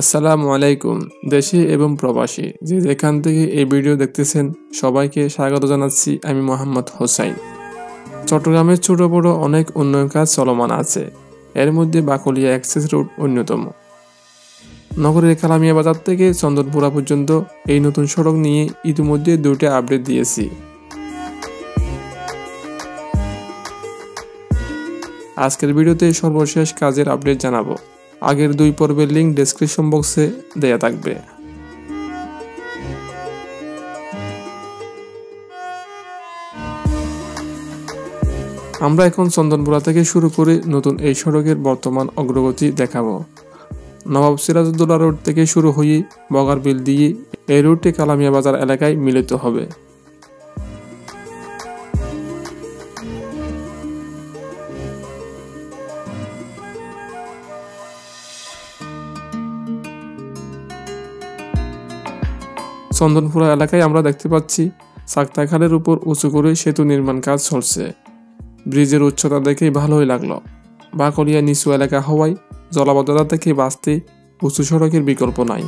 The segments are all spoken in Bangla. আসসালামু আলাইকুম দেশে এবং প্রবাসী যে যেখান থেকে এই ভিডিও দেখতেছেন সবাইকে স্বাগত জানাচ্ছি আমি মোহাম্মদ হোসাইন চট্টগ্রামের ছোট বড় অনেক উন্নয়ন কাজ চলমান আছে এর মধ্যে বাকুলিয়া অ্যাক্সেস রোড অন্যতম নগরের কালামিয়া বাজার থেকে চন্দনপুরা পর্যন্ত এই নতুন সড়ক নিয়ে ইতিমধ্যে দুটো আপডেট দিয়েছি আজকের ভিডিওতে সর্বশেষ কাজের আপডেট জানাবো আগের দুই পর্বের লিংক ডেসক্রিপশন বক্সে দেয়া থাকবে আমরা এখন চন্দনপুরা থেকে শুরু করে নতুন এই সড়কের বর্তমান অগ্রগতি দেখাবো নবাব সিরাজউদ্দৌলা রোড থেকে শুরু হয়ে বগারবিল দিয়ে এই রুটটি কালামিয়া বাজার এলাকায় মিলিত হবে চন্দনপুরা এলাকায় আমরা দেখতে পাচ্ছি সাক্তা খালের উপর উঁচু করে সেতু নির্মাণ কাজ চলছে ব্রিজের উচ্চতা দেখে ভালোই লাগলো বাকলিয়া নিচু এলাকা হওয়ায় জলাবদ্ধতা থেকে বাঁচতে উঁচু সড়কের বিকল্প নাই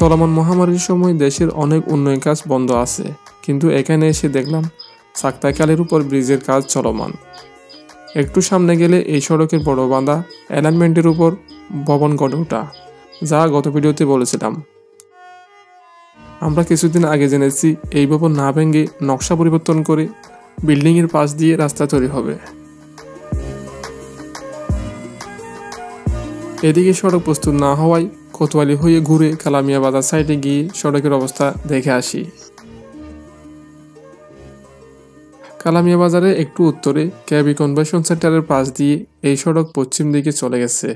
চলমান মহামারীর সময় দেশের অনেক উন্নয়ন কাজ বন্ধ আছে কিন্তু এখানে এসে দেখলাম সাক্তাকালের উপর ব্রিজের কাজ চলমান একটু সামনে গেলে এই সড়কের বড় বাঁধা অ্যালাইনমেন্টের উপর ভবন গড়ে ওঠা যা গত ভিডিওতে বলেছিলাম আমরা কিছুদিন আগে জেনেছি এই ভবন না ভেঙে নকশা পরিবর্তন করে বিল্ডিংয়ের পাশ দিয়ে রাস্তা তৈরি হবে এদিকে সড়ক প্রস্তুত না হওয়ায় কোতোয়ালি হয়ে ঘুরে কালামিয়া বাজার সাইডে গিয়ে সড়কের অবস্থা দেখে আসি কালামিয়া বাজারে একটু উত্তরে ক্যাবি কনভেনশন সেন্টারের পাশ দিয়ে এই সড়ক পশ্চিম দিকে চলে গেছে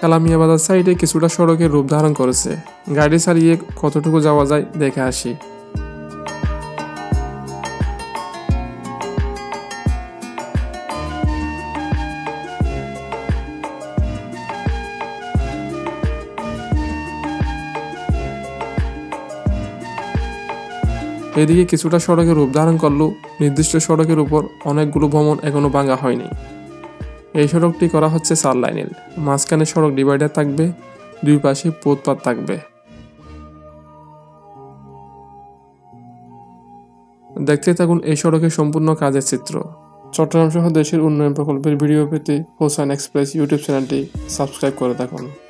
কালামিয়া বাজার সাইডে কিছুটা সড়কের রূপ ধারণ করেছে গাড়ি ছাড়িয়ে কতটুকু যাওয়া যায় দেখে আসি এদিকে কিছুটা সড়কের রূপ ধারণ করলেও নির্দিষ্ট সড়কের উপর অনেকগুলো ভবন এখনো ভাঙা হয়নি এই সড়কটি করা হচ্ছে 4 লাইনের মাঝখানে সড়ক ডিভাইডার থাকবে দুই পাশে পথপাত থাকবে দেখতে থাকুন এই সড়কের সম্পূর্ণ কাজের চিত্র চট্টগ্রাম সহ দেশের উন্নয়ন প্রকল্পের ভিডিও পেতে হোসাইন এক্সপ্রেস ইউটিউব চ্যানেলটি সাবস্ক্রাইব করে থাকুন